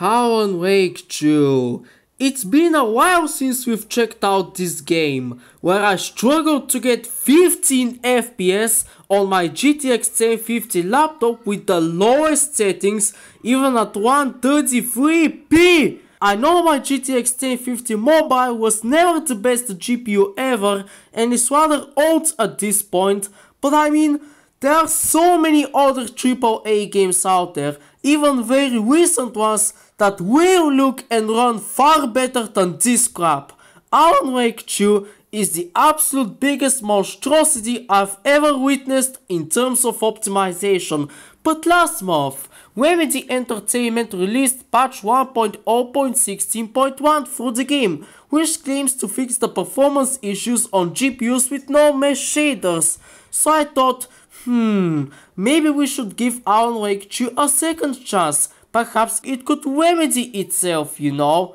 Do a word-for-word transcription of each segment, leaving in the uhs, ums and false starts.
Alan Wake two. It's been a while since we've checked out this game, where I struggled to get fifteen F P S on my G T X ten fifty laptop with the lowest settings, even at one thirty-three p! I know my G T X ten fifty mobile was never the best G P U ever, and is rather old at this point, but I mean, there are so many other triple A games out there, even very recent ones, that will look and run far better than this crap. Alan Wake two is the absolute biggest monstrosity I've ever witnessed in terms of optimization, but last month, W M D Entertainment released patch one point oh point sixteen point one for the game, which claims to fix the performance issues on G P Us with no mesh shaders, so I thought, hmm, maybe we should give Alan Wake two a second chance. Perhaps it could remedy itself, you know.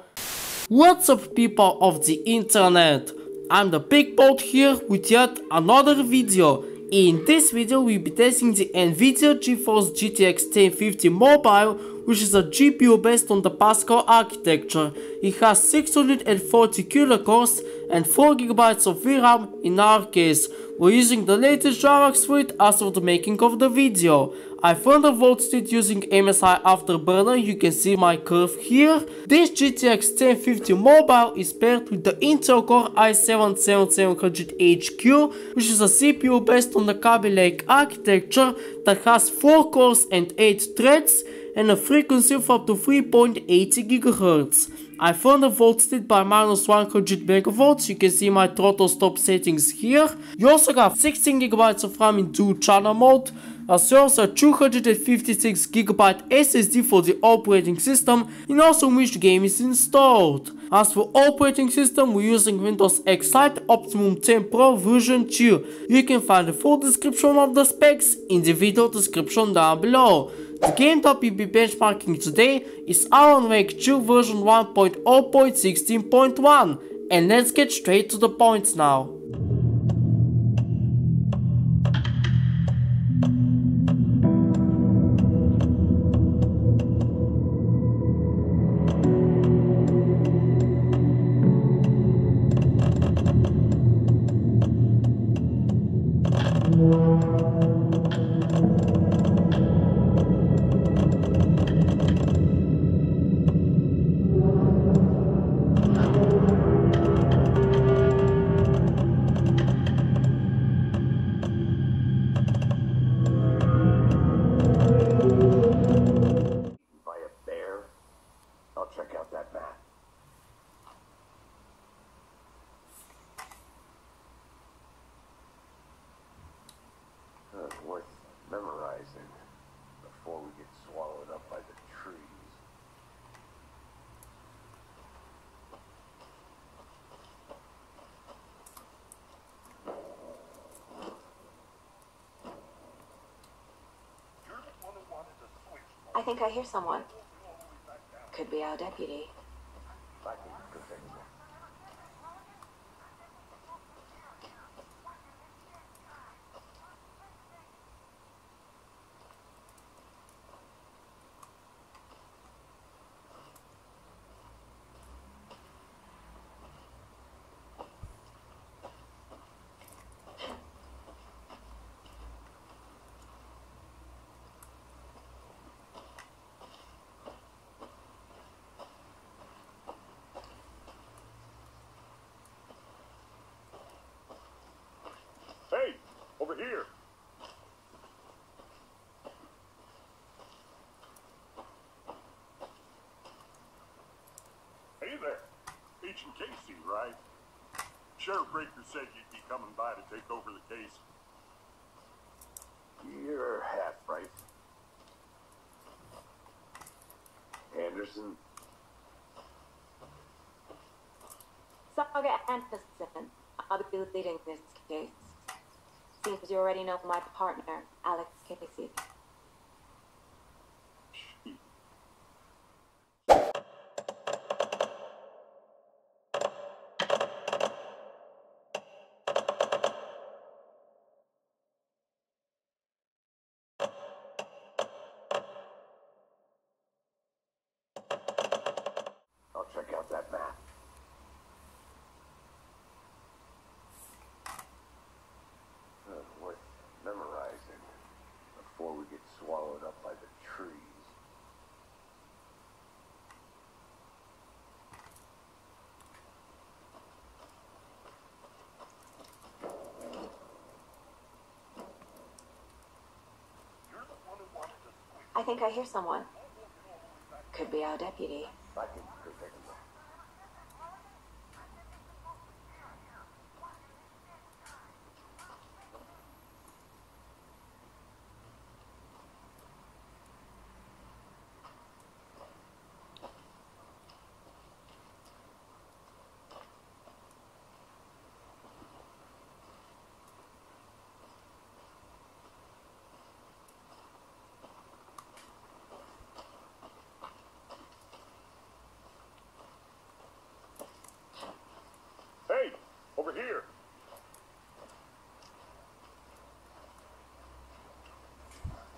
What's up, people of the internet? I'm the Big Bolt here with yet another video. In this video, we'll be testing the NVIDIA GeForce G T X ten fifty Mobile, which is a G P U based on the Pascal architecture. It has six hundred forty C U D A cores and four gigabytes of V RAM in our case. We're using the latest drivers for it as of the making of the video. I Thunderbolted it using M S I Afterburner, you can see my curve here. This G T X ten fifty Mobile is paired with the Intel Core i seven seven seven hundred H Q, which is a C P U based on the Kaby Lake architecture that has four cores and eight threads and a frequency of up to three point eight zero gigahertz. I Thunderbolted it by minus one hundred megavolts, you can see my ThrottleStop settings here. You also have sixteen gigabytes of RAM in dual channel mode, as well as a two hundred fifty-six gigabyte S S D for the operating system, and also which game is installed. As for operating system, we're using Windows X-Lite Optimum ten Pro version two. You can find the full description of the specs in the video description down below. The game that we'll be benchmarking today is Alan Wake two version one point oh point sixteen point one, and let's get straight to the point now. I think I hear someone. Could be our deputy. Here. Hey there, Agent Casey, right? Sheriff Breaker said you'd be coming by to take over the case. You're half right. Anderson. Saga Anderson, I'll be leading this case. Seems you already know my partner, Alex Casey. I think I hear someone. Could be our deputy. Here.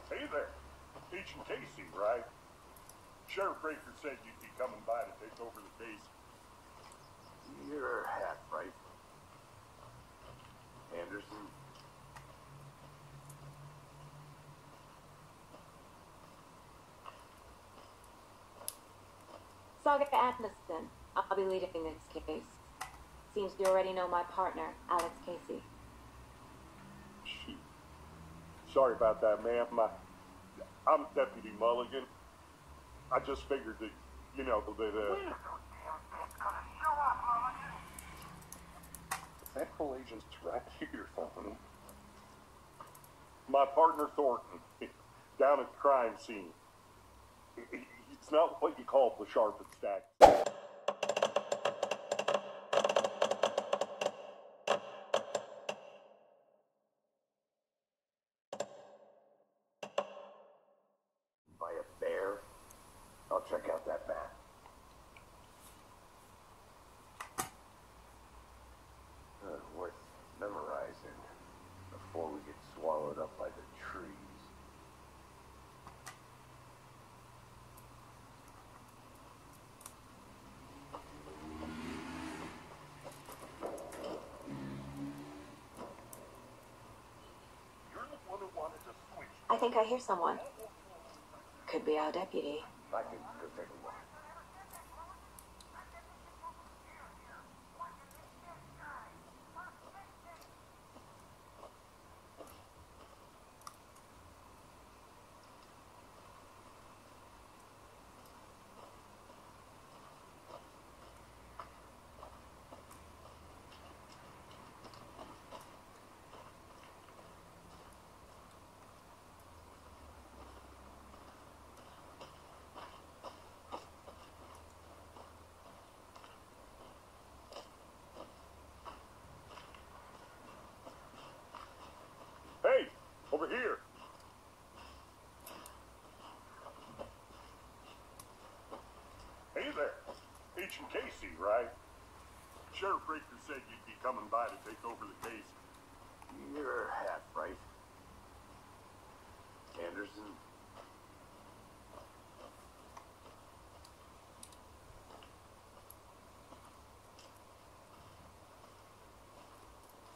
Hey there. Agent Casey, right? Sheriff Baker said you'd be coming by to take over the case. Your hat, right? Anderson. Saga Anderson. I'll be leading this case. Seems you already know my partner, Alex Casey. Shoot. Sorry about that, ma'am. I'm Deputy Mulligan. I just figured that, you know, that... Uh... Where the damn gonna show up, Mulligan? That whole agent's right here, something. My partner, Thornton, down at the crime scene. It's not what you call the sharp and stack. Check out that map. Uh, worth memorizing before we get swallowed up by the trees. You're the one who wanted to switch. I think I hear someone. Could be our deputy. I can go take a walk. Over here. Hey there. Agent Casey, right? Sheriff Baker said you'd be coming by to take over the case. Your hat, right? Anderson.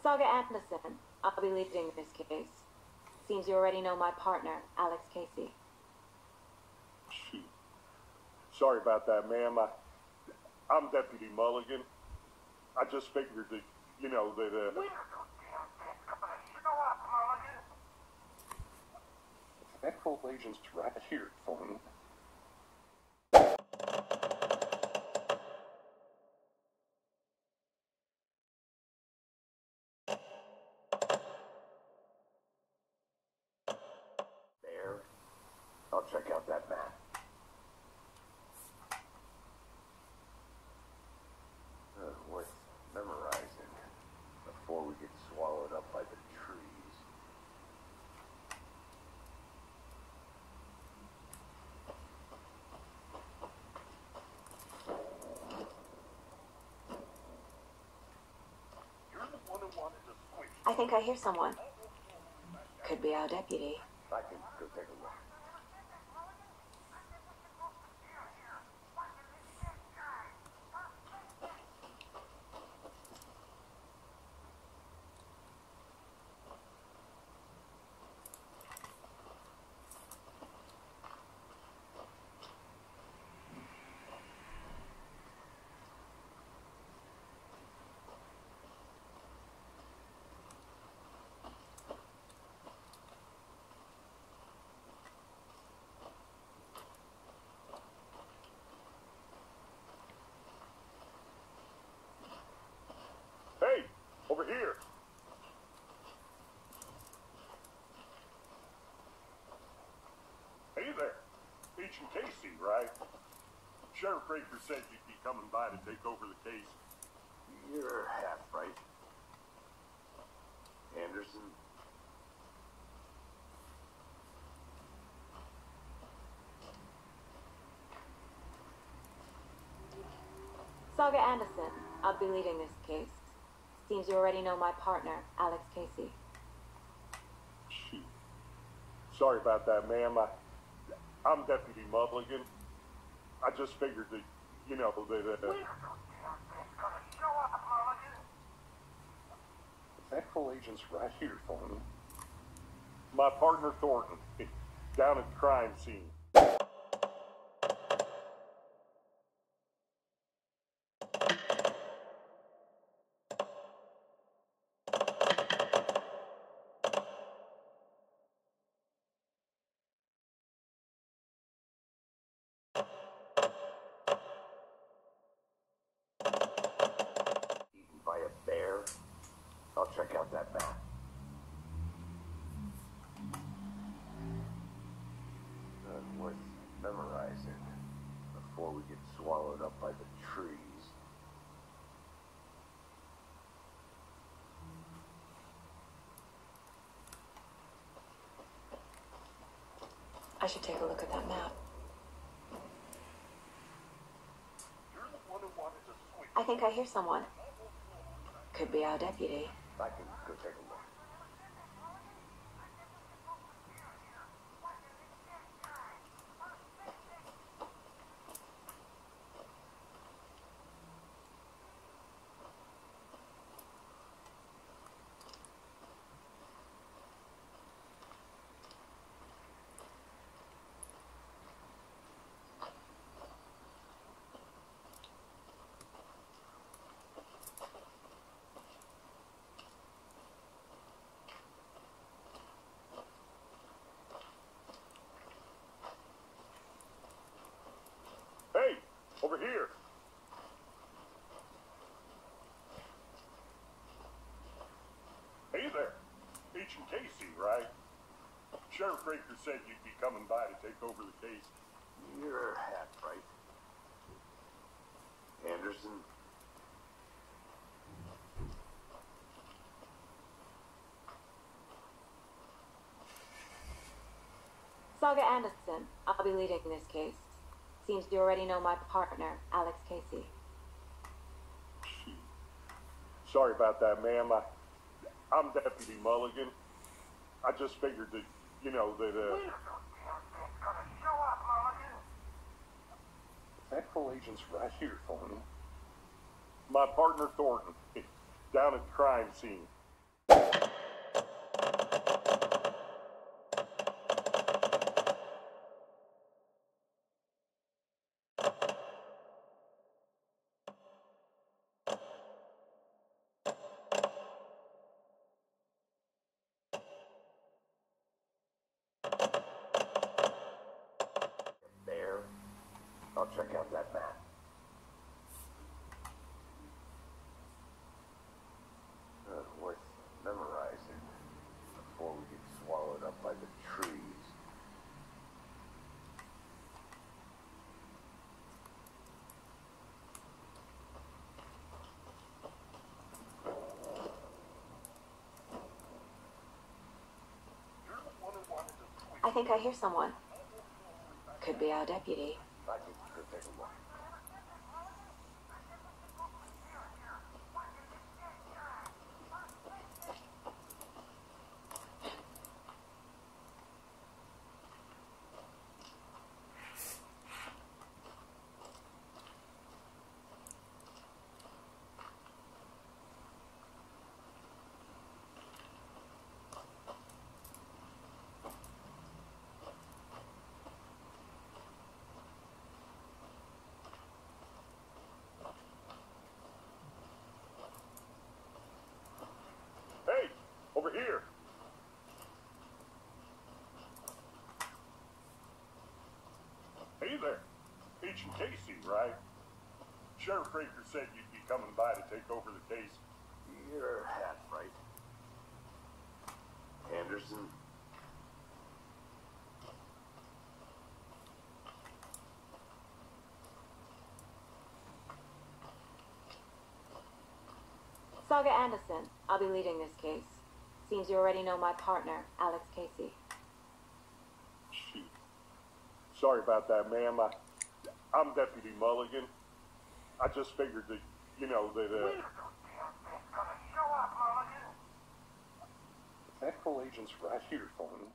Saga Anderson. I'll be leading this case. Seems you already know my partner, Alex Casey. Shoot. Sorry about that, ma'am. I, I'm Deputy Mulligan. I just figured that, you know, that... Uh... Where the damn thing's gonna show up, Mulligan? That whole agent's right here, Thornton. I'll check out that map. Uh, worth memorizing before we get swallowed up by the trees. You're the one who wanted to switch. I think I hear someone. Could be our deputy. I can go take a look. Agent Casey, right? Sheriff Baker said you'd be coming by to take over the case. You're half right. Anderson. Saga Anderson, I'll be leading this case. Seems you already know my partner, Alex Casey. Shoot. Sorry about that, ma'am. I, I'm Deputy Mulligan. I just figured that, you know, that... Uh, Thankful agent's right here, Thornton. My partner, Thornton, down at the crime scene. Check out that map. Not worth memorizing before we get swallowed up by the trees. I should take a look at that map. You're the one who wanted to sweep. I think I hear someone. Could be our deputy. I can go take a look. Over here. Hey there. Agent Casey, right? Sheriff Baker said you'd be coming by to take over the case. You're half right. Anderson. Saga Anderson, I'll be leading this case. Seems you already know my partner, Alex Casey. Sorry about that, ma'am. I, I'm Deputy Mulligan. I just figured that, you know, that... Uh... Thankful agent's right here, Thornton. My partner, Thornton, down at the crime scene. I'll check out that map. Not worth memorizing before we get swallowed up by the trees. I think I hear someone. Could be our deputy. I can go take a look. Here. Hey there. Agent Casey, right? Sheriff Baker said you'd be coming by to take over the case. You're half right. Anderson. Saga Anderson, I'll be leading this case. Seems you already know my partner, Alex Casey. Shoot. Sorry about that, ma'am. I, I'm Deputy Mulligan. I just figured that, you know, that... Uh, show up, Mulligan! Is that full agent's right here, Thornton?